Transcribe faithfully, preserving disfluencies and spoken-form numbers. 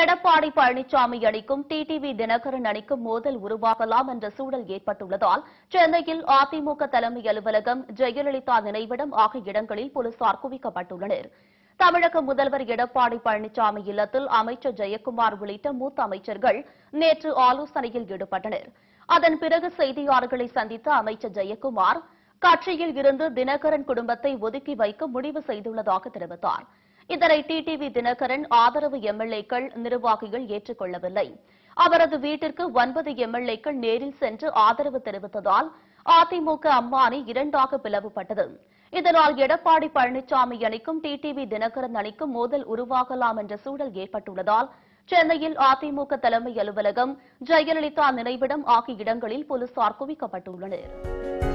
எடப்பாடி பழனிசாமி அணிக்கும் டிடிவி தினகரன் அணிக்கும் மோதல் உருவாகலாம் என்ற சூழல் ஏற்பட்டுள்ளதால் சென்னையில் அதிமுக தலைமை அலுவலகம் ஜெயலலிதா நினைவிடம் ஆகிய இடங்களில் போலீசார் குவிக்கப்பட்டுள்ளனர். தமிழக முதல்வர் எடப்பாடி பழனிசாமி இல்லத்தில் அமைச்சர் ஜெயக்குமார் உள்ளிட்ட மூத்த அமைச்சர்கள் நேற்று ஆலோசனையில் ஈடுபட்டனர். அதன் பிறகு செய்தியாளர்களை சந்தித்த அமைச்சர் ஜெயக்குமார் கட்சியில் இருந்து தினகரன் குடும்பத்தை ஒதுக்கி வைக்க முடிவு செய்துள்ளதாக தெரிவித்தார். இதனை டிடிவி தினகரன் ஆதரவு எம்எல்ஏக்கள் நிர்வாகிகள் ஏற்றுக்கொள்ளவில்லை. அவரது வீட்டிற்கு ஒன்பது எம்எல்ஏக்கள் நேரில் சென்று ஆதரவு தெரிவித்ததால் அதிமுக அம்மானி இரண்டாக பிளவுபட்டது. இதனால் எடப்பாடி பழனிசாமி அணிக்கும் டிடிவி தினகரன் அணிக்கும் மோதல் உருவாகலாம் என்ற சூழல் ஏற்பட்டுள்ளதால் சென்னையில் அதிமுக தலைமை அலுவலகம் ஜெயலலிதா நினைவிடம் ஆகிய இடங்களில் போலீசார் குவிக்கப்பட்டுள்ளனர்.